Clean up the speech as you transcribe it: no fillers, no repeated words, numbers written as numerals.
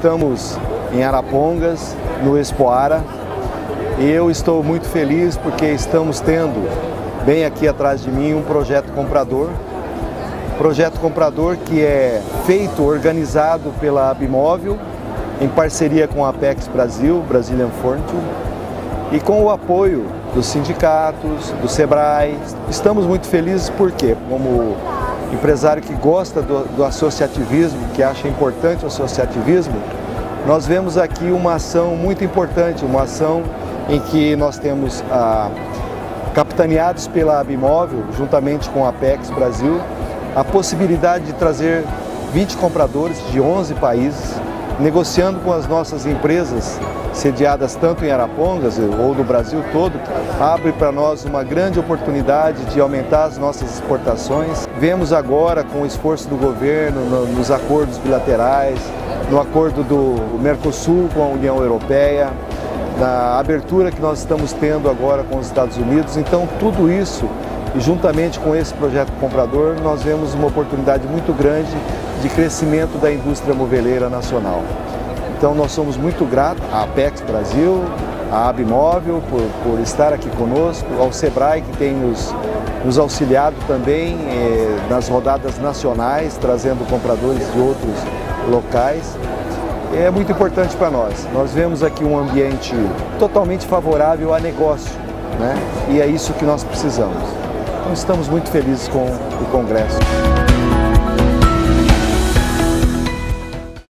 estamos em Arapongas, no Expoara, e eu estou muito feliz porque estamos tendo, bem aqui atrás de mim, um projeto comprador. Projeto comprador que é feito, organizado pela Abimóvel, em parceria com a Apex Brasil, Brazilian Fortune, e com o apoio dos sindicatos, do Sebrae. Estamos muito felizes porque, como empresário que gosta do associativismo, que acha importante o associativismo, nós vemos aqui uma ação muito importante, uma ação em que nós temos, capitaneados pela Abimóvel, juntamente com a Apex Brasil, a possibilidade de trazer 20 compradores de 11 países, negociando com as nossas empresas, sediadas tanto em Arapongas ou no Brasil todo, abre para nós uma grande oportunidade de aumentar as nossas exportações. Vemos agora, com o esforço do governo, nos acordos bilaterais, no acordo do Mercosul com a União Europeia, na abertura que nós estamos tendo agora com os Estados Unidos. Então, tudo isso, e juntamente com esse projeto comprador, nós vemos uma oportunidade muito grande de crescimento da indústria moveleira nacional. Então nós somos muito gratos à Apex Brasil, à Abimóvel por estar aqui conosco, ao Sebrae que tem nos auxiliado também nas rodadas nacionais, trazendo compradores de outros locais. É muito importante para nós. Nós vemos aqui um ambiente totalmente favorável a negócio, né? E é isso que nós precisamos. Então estamos muito felizes com o Congresso.